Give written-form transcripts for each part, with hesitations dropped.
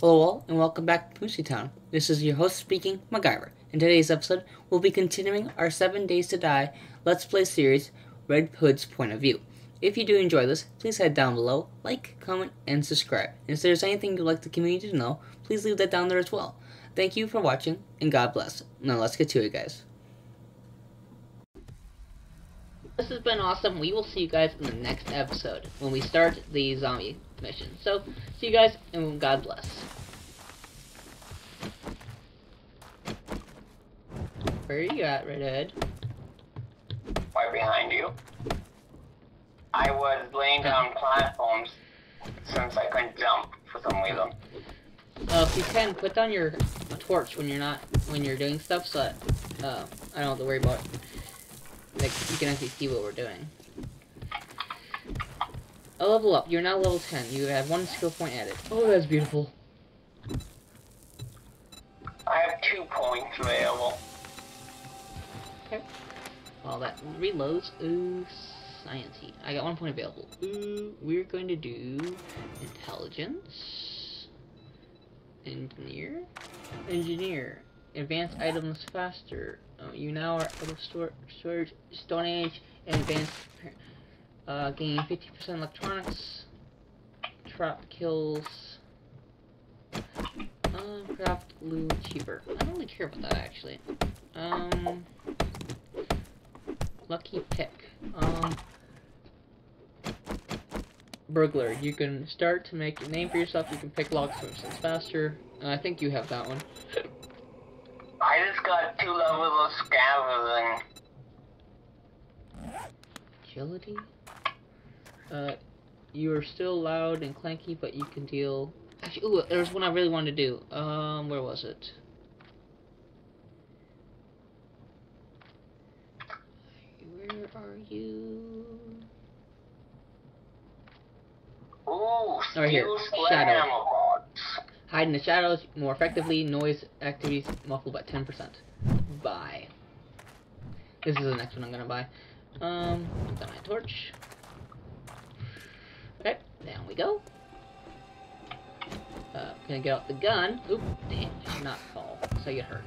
Hello all, and welcome back to Moosey Town. This is your host speaking, MacGyver. In today's episode, we'll be continuing our 7 Days to Die Let's Play series, Red Hood's Point of View. If you do enjoy this, please head down below, like, comment, and subscribe. And if there's anything you'd like the community to know, please leave that down there as well. Thank you for watching, and God bless. Now let's get to it, guys. This has been awesome. We will see you guys in the next episode when we start the zombie mission. So, see you guys, and God bless. Where are you at, Red Hood? Right behind you. I was laying down platforms since I couldn't jump for some reason. Oh, if you can, put down your torch when you're doing stuff, so that I don't have to worry about it. Like, you can actually see what we're doing. A level up. You're now level 10. You have 1 skill point added. Oh, that's beautiful. I have 2 points available. Okay. Well, that reloads. Ooh, sciencey. I got 1 point available. Ooh, we're going to do intelligence, engineer, advanced items faster. Oh, you now are out of storage, Stone Age, and advanced. Gaining 50% electronics, trap kills, craft loot cheaper. I don't really care about that actually. Lucky pick. Burglar. You can start to make a name for yourself. You can pick locks faster. I think you have that one. I just got 2 levels of scavenging. Agility. You are still loud and clanky, but you can deal. Actually, ooh, there's one I really wanted to do. Where was it? Where are you? Ooh, right here. Shadow. Hide in the shadows more effectively. Noise activities muffled by 10%. Buy. This is the next one I'm gonna buy. Put down my torch. Okay, down we go. Gonna get out the gun. Oop, damn, I should not fall, so I get hurt.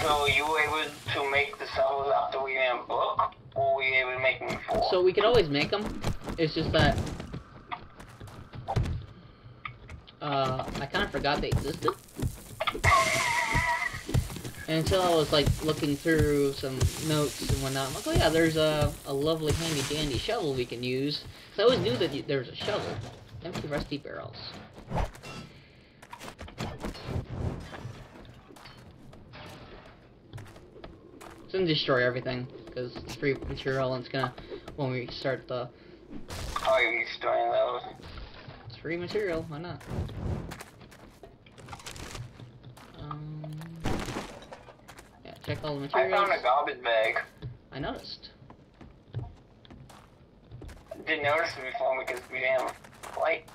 So, you were able to make the cells after we ran book, or were you able to make them before? So, we could always make them. It's just that, I kind of forgot they existed. And until I was like looking through some notes and whatnot, I'm like, oh yeah, there's a lovely handy dandy shovel we can use. So I always knew that there was a shovel. Empty rusty barrels. It's gonna destroy everything because it's free material, and it's gonna when we start the. Oh, you're destroying those. It's free material. Why not? Check all the materials. I found a garbage bag. I noticed. Didn't notice it before because we didn't like.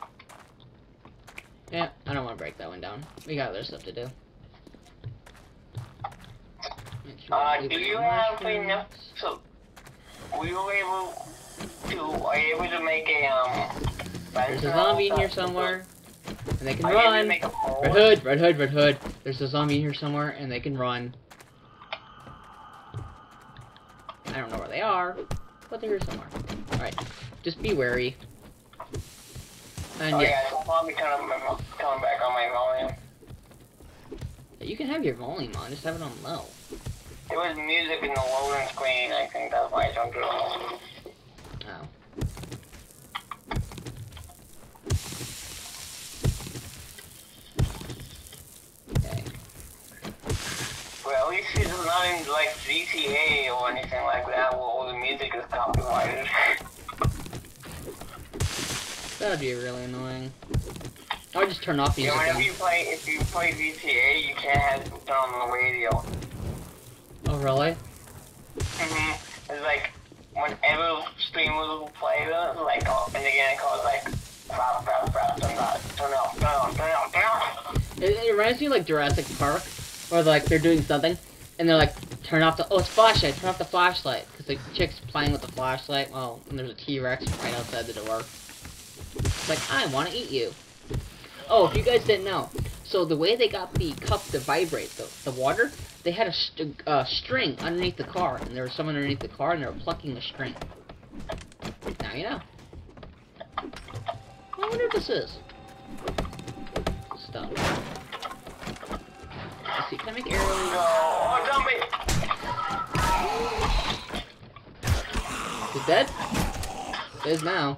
Yeah, I don't want to break that one down. We got other stuff to do. Sure do you have enough? So, we were able to. Are you able to make a There's a zombie in here somewhere, and they can run. Red Hood, Red Hood, Red Hood. There's a zombie in here somewhere, and they can run. I don't know where they are, but they're here somewhere. Alright, just be wary. And oh yeah, I'll probably turn back on my volume. You can have your volume on, just have it on low. There was music in the loading screen, I think that's why I turned it on. Oh. At least it's not in, like, GTA or anything like that, where all the music is copyrighted. That would be really annoying. I would just turn off music. Yeah, whenever you play, if you play GTA, you can't have it on the radio. Oh, really? Mm-hmm. It's like, whenever streamers will play this, like, and again, it calls, like, crap, crap, crap, turn it off, turn it off, turn it off, turn it off, turn it off. It reminds me, like, Jurassic Park. Or like they're doing something, and they're like, Turn off the— oh, it's flashlight. Turn off the flashlight. Because the chick's playing with the flashlight. Well, and there's a T-Rex right outside the door. It's like, I want to eat you. Oh, if you guys didn't know. So the way they got the cup to vibrate the water, they had a string underneath the car. And there was someone underneath the car and they were plucking the string. Now you know. I wonder what this is. Stuff. Let's see, can I make arrows? Oh, dump me! Is it dead? It is now.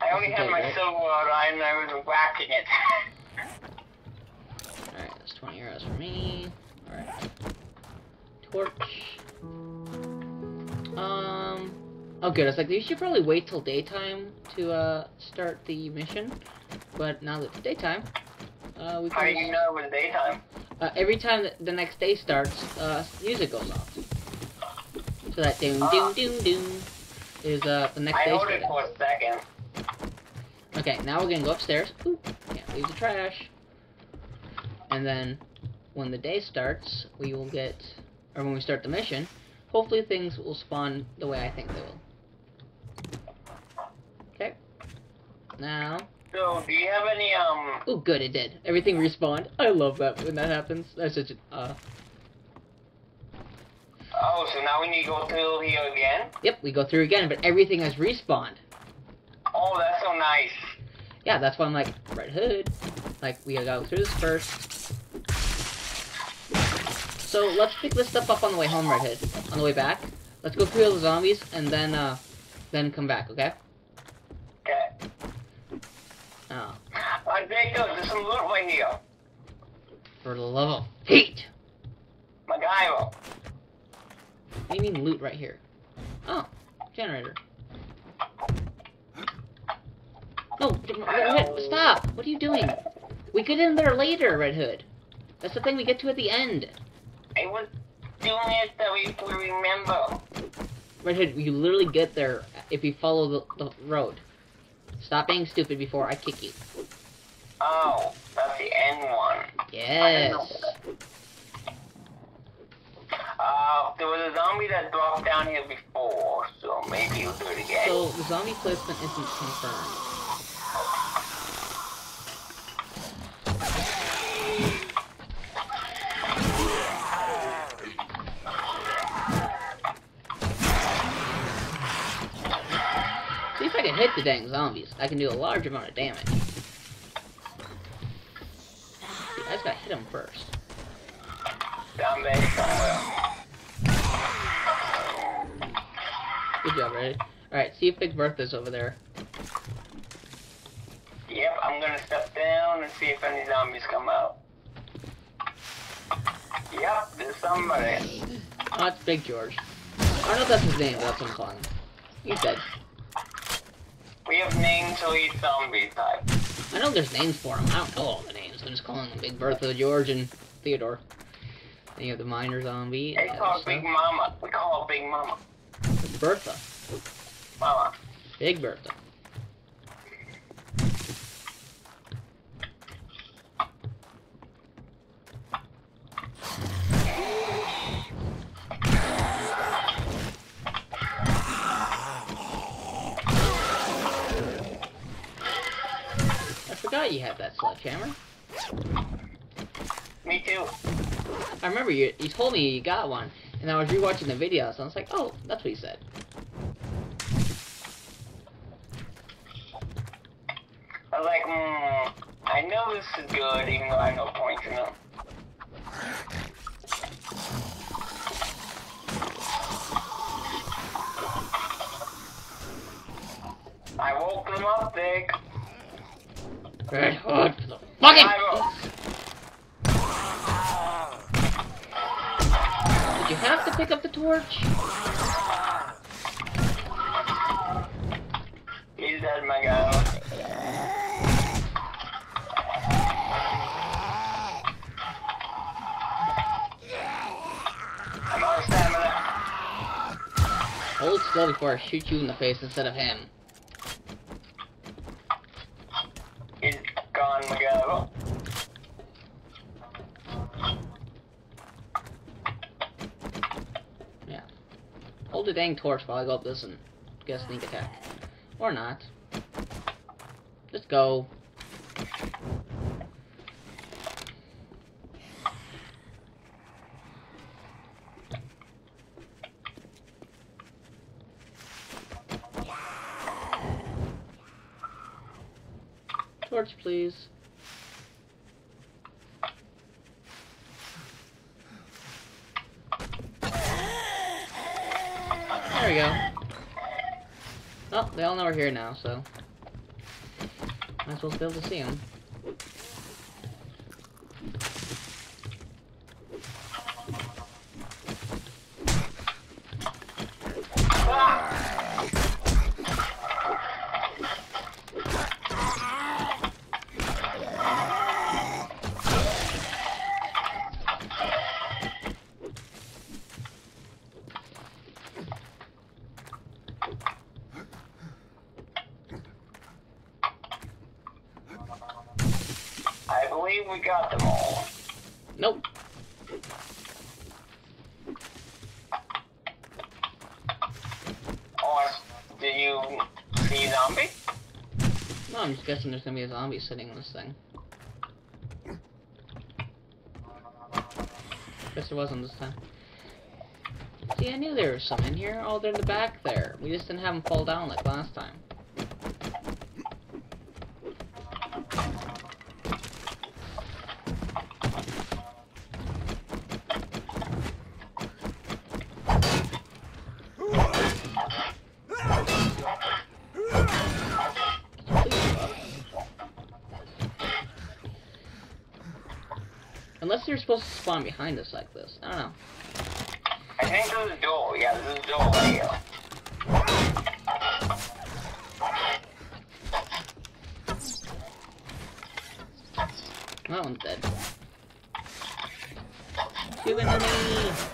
I only had my silverware and I was whacking it. Alright, that's 20 arrows for me. Alright. Torch. Oh good, I was like, you should probably wait till daytime to, start the mission. But now that it's daytime, we can— how do you know it was daytime? Every time that the next day starts, music goes off. So that doom-doom-doom-doom is, the next day starting. I hold it for a second. Okay, now we're gonna go upstairs. Ooh, can't leave the trash. And then, when the day starts, we will get— or when we start the mission, hopefully things will spawn the way I think they will. Okay. Now. So, do you have any, oh, good, it did. Everything respawned. I love that when that happens. That's such a, oh, so now we need to go through here again? Yep, we go through again, but everything has respawned. Oh, that's so nice. Yeah, that's why I'm like, Red Hood. Like, we gotta go through this first. So, let's pick this stuff up on the way home, Red Hood. On the way back. Let's go through all the zombies, and then come back, okay? Okay. Oh. There you go, there's some loot right here. For the love of heat! MacGyver. What do you mean loot right here? Oh, generator. No, Red Hood, stop! What are you doing? We get in there later, Red Hood. That's the thing we get to at the end. I was doing it so we can remember. Red Hood, you literally get there if you follow the road. Stop being stupid before I kick you. Oh, that's the end one. Yes. There was a zombie that dropped down here before, so maybe you'll do it again. So, the zombie placement isn't confirmed. Hit the dang zombies. I can do a large amount of damage. See, I just gotta hit them first. Zombie. Good job, Red. Alright, see if Big Bertha's over there. Yep, I'm gonna step down and see if any zombies come out. Yep, there's somebody. Oh, it's Big George. I don't know if that's his name, but that's what I'm calling him. He's dead. We have names for each zombie type. I know there's names for them. I don't know all the names. I'm just calling them Big Bertha, George, and Theodore. Then you have the minor zombie. They call her Big Mama. We call her Big Mama. Big Bertha. Mama. Big Bertha. You have that sledgehammer. Me too. I remember you told me you got one, and I was rewatching the videos, and I was like, oh, that's what you said. I was like, I know this is good, even though I have no points in them. I woke them up, Dick. Red Hood for the fucking— did you have to pick up the torch? He's dead, my guy. I'm out of stamina. Hold still before I shoot you in the face instead of him. Hold the dang torch while I go up this and get a sneak attack. Or not. Just go. Torch, please. There we go. Well, they all know we're here now, so might as well be able to see them. We got them all. Nope. Oh, do you see a zombie? No, I'm just guessing there's gonna be a zombie sitting on this thing. Guess there wasn't this time. See, I knew there was some in here. Oh, they're in the back there. We just didn't have them fall down like last time. Unless you're supposed to spawn behind us like this. I don't know. I think there's a door. Yeah, there's a door right here. That one's dead. Two enemies!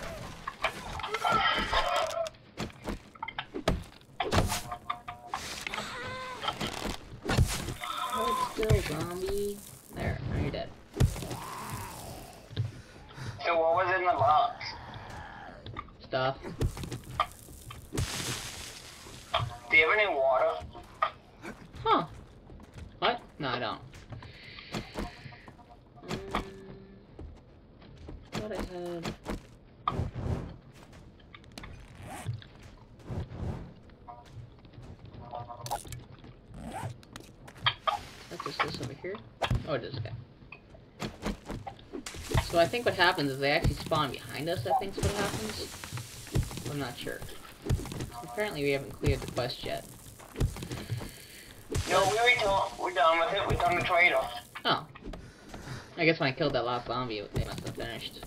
Oh, it's still a zombie. There, now you're dead. So what was in the box? Stuff. Do you have any water? Huh. What? No, I don't. Thought I had... Is that just this over here? Oh, it is, okay. So I think what happens is they actually spawn behind us, I think is what happens. I'm not sure. Apparently we haven't cleared the quest yet. No, we're done with it. We've done the trade-off. Oh. I guess when I killed that last zombie, they must have finished.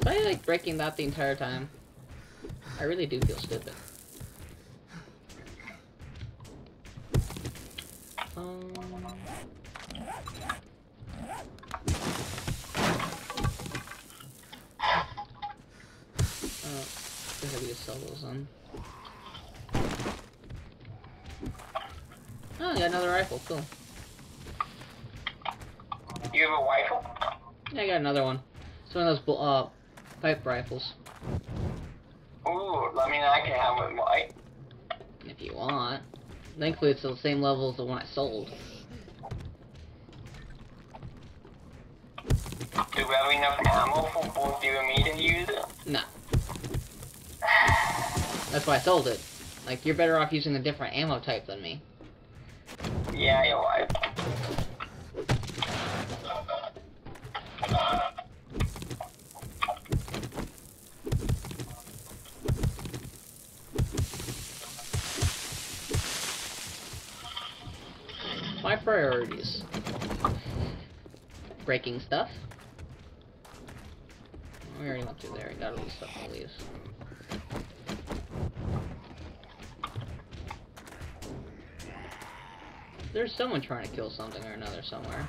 Am I like breaking that the entire time? I really do feel stupid. There's gonna be solos on. Oh, I got another rifle, cool. You have a rifle? Yeah, I got another one. It's one of those pipe rifles. Ooh, I mean I can have it white. If you want. Thankfully, it's the same level as the one I sold. Do we have enough ammo for both you and me to use it? No. That's why I sold it. Like, you're better off using a different ammo type than me. Yeah, you're right. My priorities. Breaking stuff. We already went through there. I got all the stuff to leave. There's someone trying to kill something or another somewhere.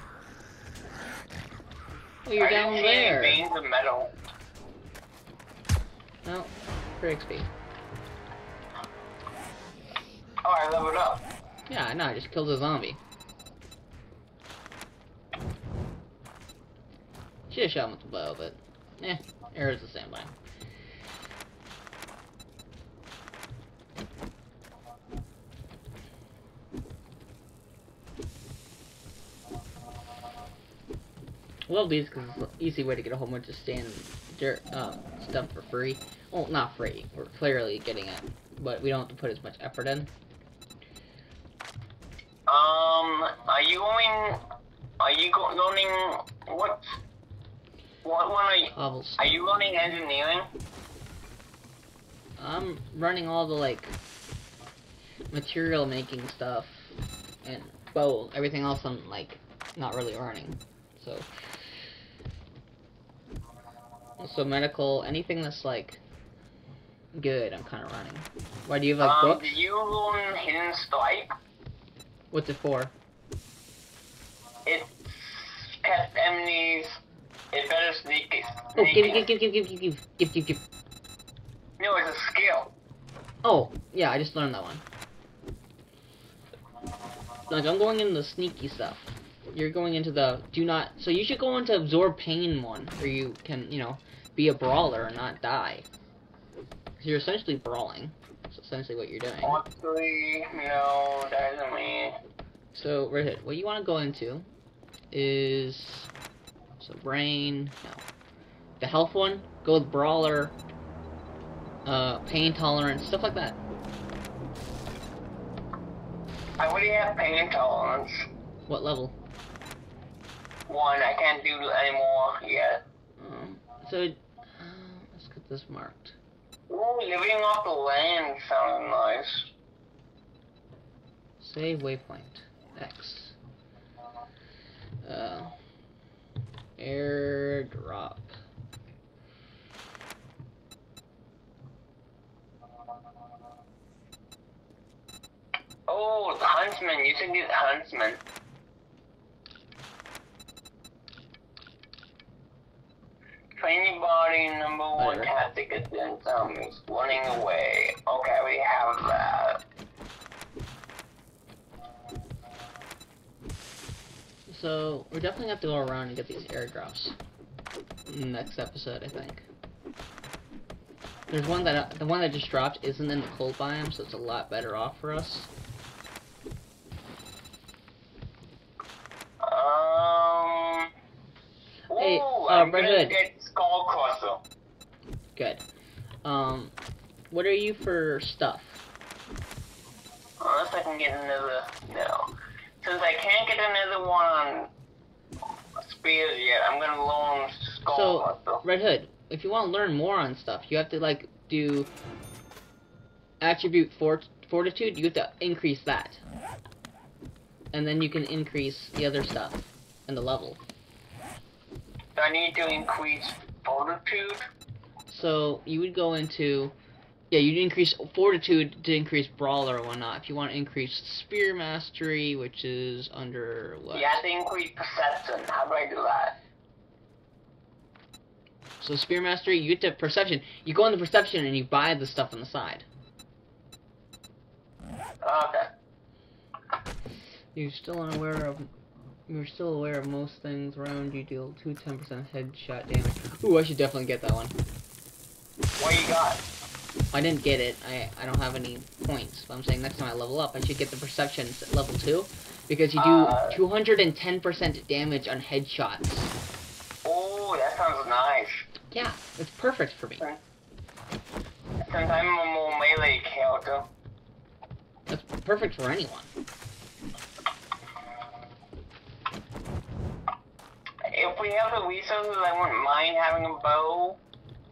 Oh, you're down there! I didn't see any veins of metal. No. Free XP. Oh, I leveled up. Yeah, I know. I just killed a zombie. Should have shot him with the bow, but eh, arrows the same way. I love these because it's an easy way to get a whole bunch of sand dirt stuff for free. Well, not free. We're clearly getting it, but we don't have to put as much effort in. Are you learning what one are you learning engineering? I'm running all the like material making stuff and bow. Everything else I'm like not really running. So medical, anything that's like good, I'm kind of running. Why do you have like books? Do you learn Hidden Strike? What's it for? It's pet enemies. It better sneak it. Oh, give. No, it's a skill. Oh, yeah, I just learned that one. Like, I'm going into the sneaky stuff. You're going into the do not... So you should go into absorb pain one, where you can, you know, be a brawler and not die. So you're essentially brawling. That's essentially what you're doing. Honestly, no, that isn't me. So, Red Hood, what you want to go into is... So, brain... No. The health one, go with brawler, pain tolerance, stuff like that. I already have pain tolerance. What level? 1, I can't do any more yet. Let's get this marked. Ooh, living off the land sounds nice. Save waypoint. X. Airdrop. Oh, the huntsman. You should get huntsman. Training body number one tactic is then running away. Okay, we have that. So, we definitely have to go around and get these airdrops in the next episode, I think. There's one that, the one that just dropped isn't in the cold biome, so it's a lot better off for us. Hey, Red Hood. Good. What are you for stuff? Unless I can get another, no. Since I can't get another one on spears yet, I'm gonna learn skull. So, Red Hood, if you want to learn more on stuff, you have to like do attribute fortitude. You have to increase that, and then you can increase the other stuff and the level. So I need to increase fortitude. So you would go into. Yeah, you'd increase fortitude to increase brawler or whatnot. If you want to increase spear mastery, which is under what? You have to increase perception. How do I do that? So spear mastery, you get to perception. You go into perception and you buy the stuff on the side. Okay. You're still unaware of. You're still aware of most things around you deal 2 10% headshot damage. Ooh, I should definitely get that one. What you got? I didn't get it. I don't have any points. But I'm saying next time I level up, I should get the perceptions at level 2, because you do 210% damage on headshots. Oh, that sounds nice. Yeah, it's perfect for me. Since I'm a more melee character, that's perfect for anyone. If we have the resources, I wouldn't mind having a bow,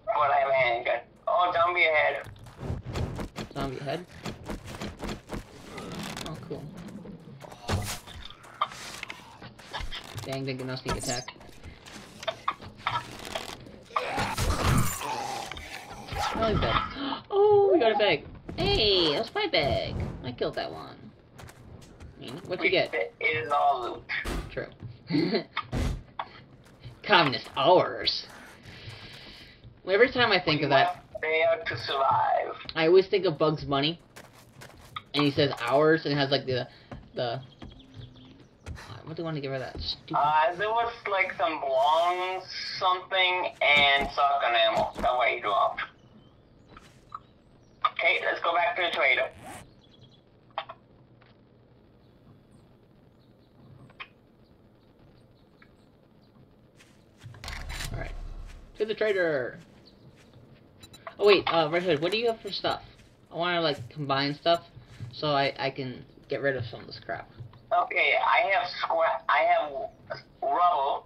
but I have a handgun. Oh, zombie head. Zombie head? Oh, cool. Dang, didn't get no sneak attack. Oh, he's dead. Oh, we got a bag. Hey, that's my bag. I killed that one. What'd you get? It is all loot. True. Communist hours. Well, every time I think of that, to survive. I always think of Bugs Bunny, and he says hours, and it has like the What do you want to give her that stupid? There was like some long something and sock enamel. That's what you dropped. Okay, let's go back to the trader. Alright. To the trader! Oh wait, Red Hood, what do you have for stuff? I want to like combine stuff so I can get rid of some of this crap. Okay, I have rubble,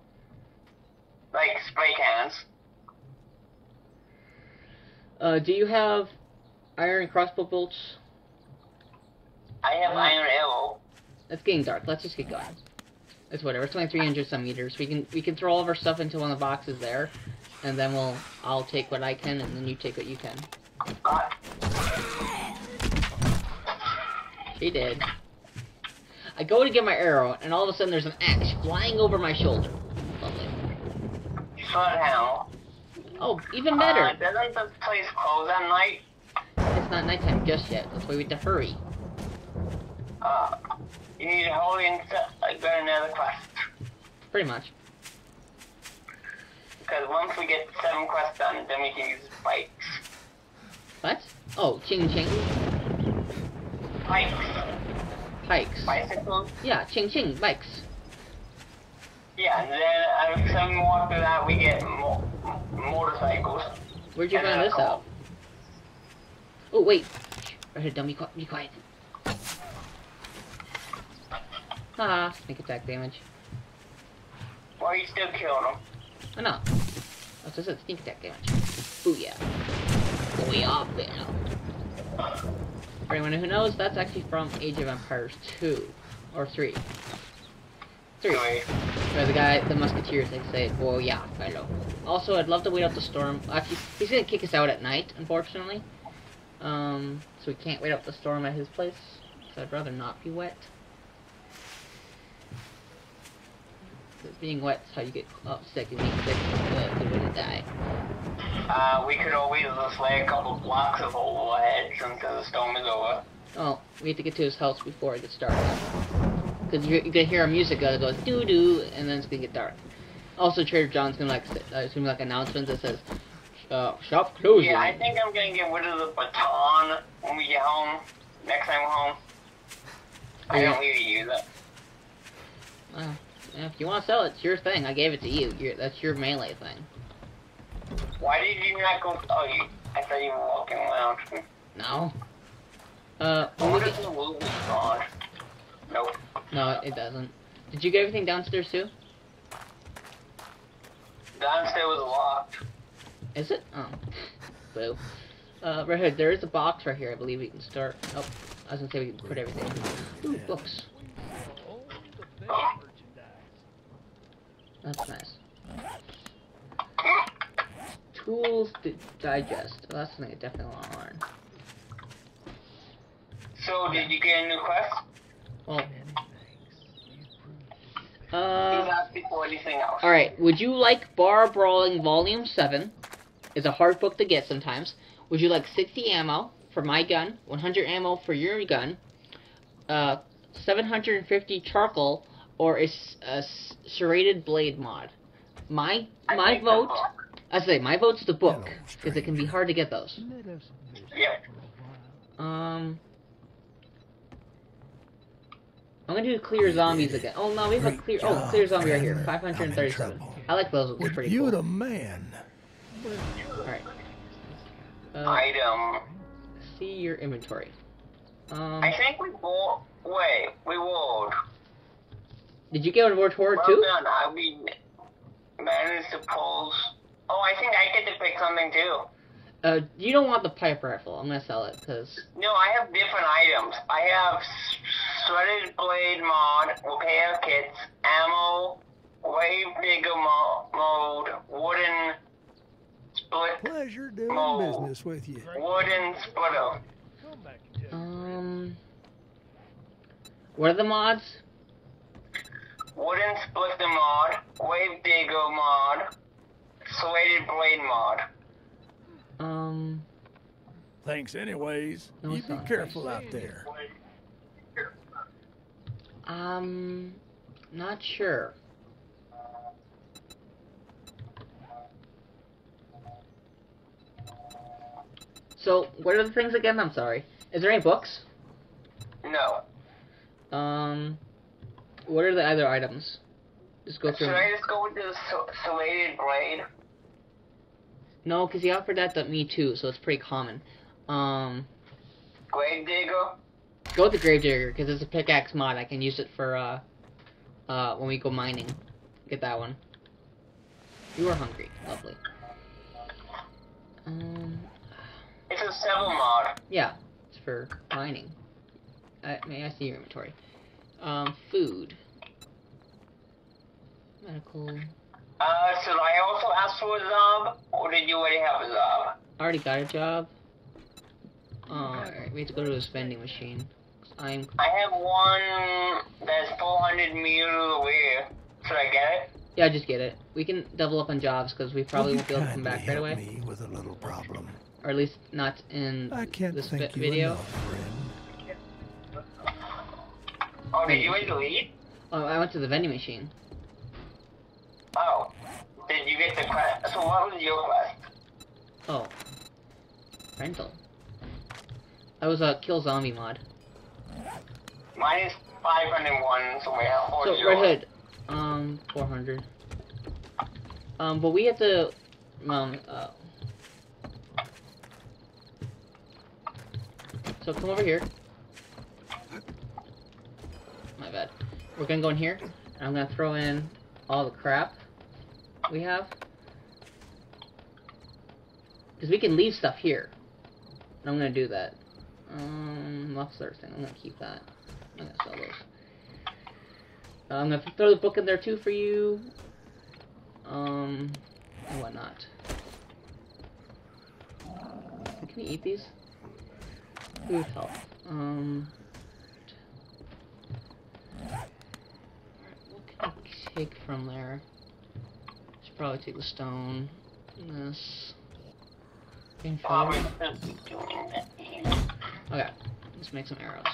like spray cans. Do you have iron crossbow bolts? I have iron arrow. It's getting dark. Let's just get going. It's whatever. It's only 300 some meters. We can throw all of our stuff into one of the boxes there, and then I'll take what I can, and then you take what you can. She did. I go to get my arrow, and all of a sudden there's an axe flying over my shoulder. Lovely. Somehow. Oh, even better. Doesn't this place close at night? It's not nighttime just yet. That's why we have to hurry. You need to hold in like another quest. Pretty much. Because once we get 7 quests done, then we can use spikes. What? Oh, ching ching. Spikes. Bikes. Bicycles? Yeah, ching ching, bikes. Yeah, and then some more after that we get motorcycles. Where'd you find this out? Oh, wait. Right here, don't be quiet. Ah, sneak attack damage. Why are you still killing them? Oh, no. That's just a sneak attack damage. Booyah. Booyah, bam. For anyone who knows, that's actually from Age of Empires 2 or 3. 3. Where the musketeers, they say, "Oh yeah, hello." Also, I'd love to wait out the storm. Actually, he's gonna kick us out at night, unfortunately. So we can't wait out the storm at his place. So I'd rather not be wet. Being wet's how you get sick, and being sick is the way to die. We could always just lay a couple blocks of overhead since the storm is over. Oh, we have to get to his house before it gets dark. Because you're gonna hear our music that goes doo doo, and then it's gonna get dark. Also, Trader John's gonna like announcements that says shop closing. Yeah, I think I'm gonna get rid of the baton when we get home. Next time we're home, I don't really use it. If you want to sell it, it's your thing. I gave it to you. That's your melee thing. Why did you not go? Oh, I thought you were walking around. No. What if the wool was gone? Nope. No, it doesn't. Did you get everything downstairs too? Downstairs was locked. Is it? Oh. Boo. Right here, there is a box right here. I believe we can start. Oh, I was gonna say we can put everything. Ooh, books. That's nice. Tools to digest. Oh, that's something I definitely want to learn. So, did you get a new quest? Well, before anything else. Alright, would you like Bar Brawling Volume 7? It's a hard book to get sometimes. Would you like 60 ammo for my gun, 100 ammo for your gun, 750 charcoal, or a serrated blade mod? My vote, I say my vote's the book, because it can be hard to get those. Yep. I'm gonna do clear zombies again. Oh no, we have clear zombie right here, 537. I like those. They're pretty cool. You the man. All right. Item. See your inventory. I think we bought. Wait, we rolled. Did you get on board horror too? Well done. I mean, managed to pull. Oh, I think I get to pick something too. You don't want the pipe rifle. I'm gonna sell it because. No, I have different items. I have shredded blade mod, repair kits, ammo, way bigger mode, wooden split. Pleasure doing business with you. Wooden splitter. What are the mods? Wooden splitter mod, wave digger mod, serrated blade mod. Thanks anyways. No, you be careful out there. Not sure. So, what are the things again? I'm sorry. Is there any books? No. What are the other items? Just go through. Should I just go with the serrated blade? No, because he offered that to me too, so it's pretty common. Grave digger? Go with the grave digger, because it's a pickaxe mod. I can use it for, when we go mining. Get that one. You are hungry. Lovely. It's a seven mod. Yeah, it's for mining. May I see your inventory? Food. Medical. Should I also ask for a job, or did you already have a job? I already got a job. Alright, we have to go to this vending machine. I have one that's 400 meters away. Should I get it? Yeah, just get it. We can double up on jobs, because we probably won't be able to come back right away. Me with a little problem. Or at least not in this video. Oh, did you even leave? Oh, I went to the vending machine. Oh, did you get the quest? So what was your quest? Oh, rental. That was a kill zombie mod. Mine is 501, so we have 400. So Red Hood, 400. But we have to, so come over here. My bad. We're gonna go in here, and I'm gonna throw in all the crap we have, because we can leave stuff here, and I'm gonna do that. Muffler thing, I'm gonna keep that. I'm gonna sell those. I'm gonna throw the book in there too for you, and whatnot. Can you eat these? Food health. What can I take from there? Should probably take the stone. And this. Info. Okay, let's make some arrows.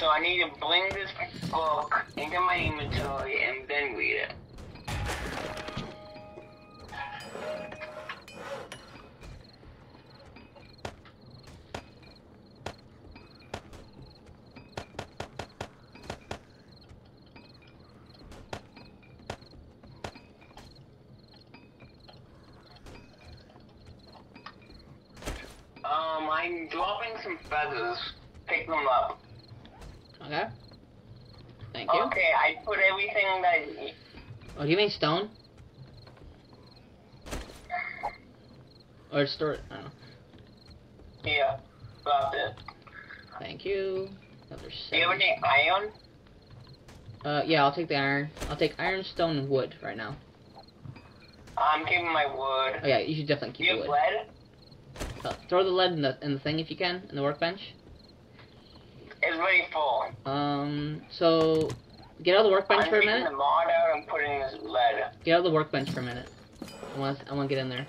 So I need to bring this book into my inventory and then read it. I'm dropping some feathers. Pick them up. Okay. Thank you. Okay, I put everything that I need. Oh, do you mean stone? Or store it? I don't know. Yeah, dropped it. Thank you. Another seven. Do you have any iron? Yeah, I'll take the iron. I'll take iron, stone, and wood right now. I'm keeping my wood. Oh yeah, you should definitely keep the wood. Do you have lead? Throw the lead in the thing if you can, in the workbench. It's really full. So get out of the workbench for a minute. I'm taking the mod out and putting this lead. Get out of the workbench for a minute. I want to get in there.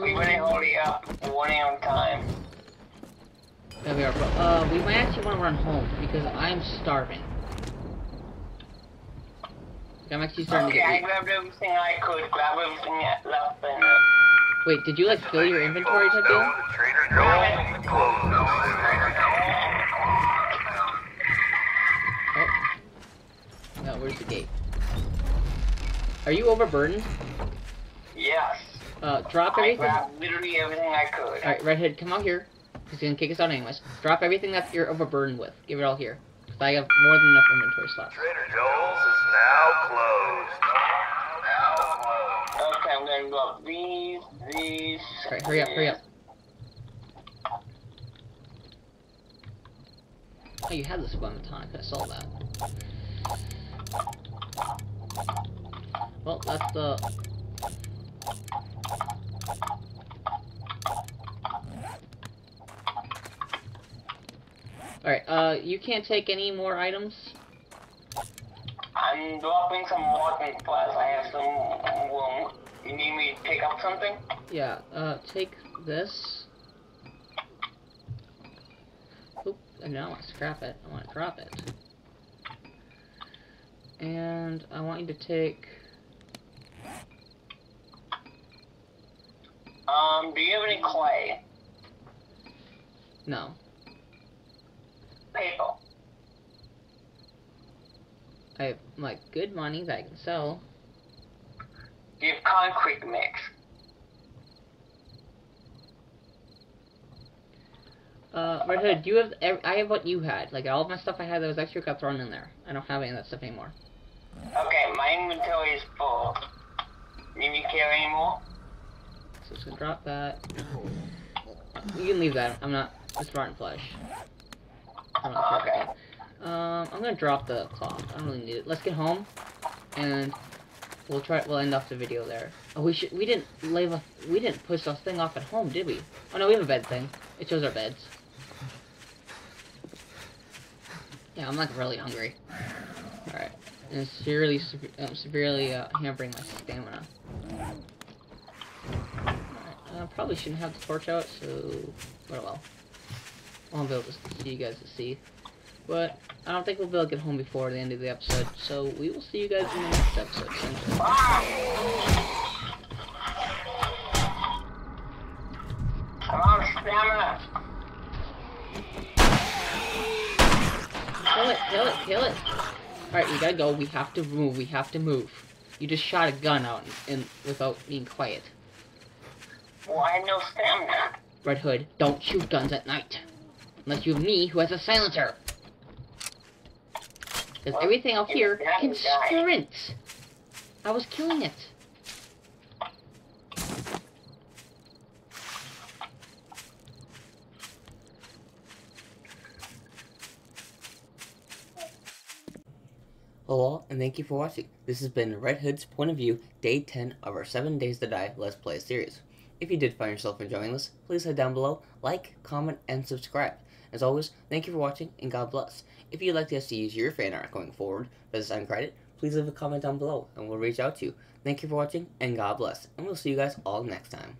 We went only up 1 hour time. That'll be our problem. We might actually want to run home because I'm starving. I'm actually starting to get. Okay, I grabbed everything I could. Grab everything that left in it. Wait, did you like fill your inventory type deal? Oh. No, where's the gate? Are you overburdened? Yes. Drop everything. I grabbed literally everything I could. Alright, Redhead, come out here. He's gonna kick us out anyways. Drop everything that you're overburdened with. Give it all here. Because I have more than enough inventory slots. Trader Joe's is now closed. I'm gonna go up these. Alright, hurry up, hurry up. Oh, you had this one time. I saw that. Well, that's the. Alright, you can't take any more items. I'm dropping some walking supplies. I have some room. You need me to pick up something? Yeah, take this. I mean, I don't want to scrap it. I want to drop it. And I want you to take... do you have any clay? No. Paper. I have, like, good money that I can sell. Do you have concrete mix? Red Hood, do you have... I have what you had. Like, all of my stuff I had that was extra got thrown in there. I don't have any of that stuff anymore. Okay, my inventory is full. Do you care anymore? So just gonna drop that. You can leave that. I'm not... It's rotten flesh. I'm not okay. I'm gonna drop the cloth. I don't really need it. Let's get home, and we'll try. We'll end off the video there. Oh, we should. We didn't push this thing off at home, did we? Oh no, we have a bed thing. It shows our beds. Yeah, I'm like really hungry. All right, and it's severely hampering my stamina. All right, probably shouldn't have the torch out, so but oh well. I won't be able to see you guys to see. But I don't think we'll be able to get home before the end of the episode, so we will see you guys in the next episode. I'm out of stamina. Kill it, kill it, kill it. Alright, we gotta go. We have to move. We have to move. You just shot a gun out and without being quiet. Why no stamina? Red Hood, don't shoot guns at night. Unless you have me who has a silencer. Because well, everything out here can sprint. I was killing it. Hello, and thank you for watching. This has been Red Hood's Point of View, Day 10 of our 7 Days to Die Let's Play series. If you did find yourself enjoying this, please head down below, like, comment, and subscribe. As always, thank you for watching, and God bless. If you'd like us to use your fan art going forward for this time credit, please leave a comment down below, and we'll reach out to you. Thank you for watching, and God bless, and we'll see you guys all next time.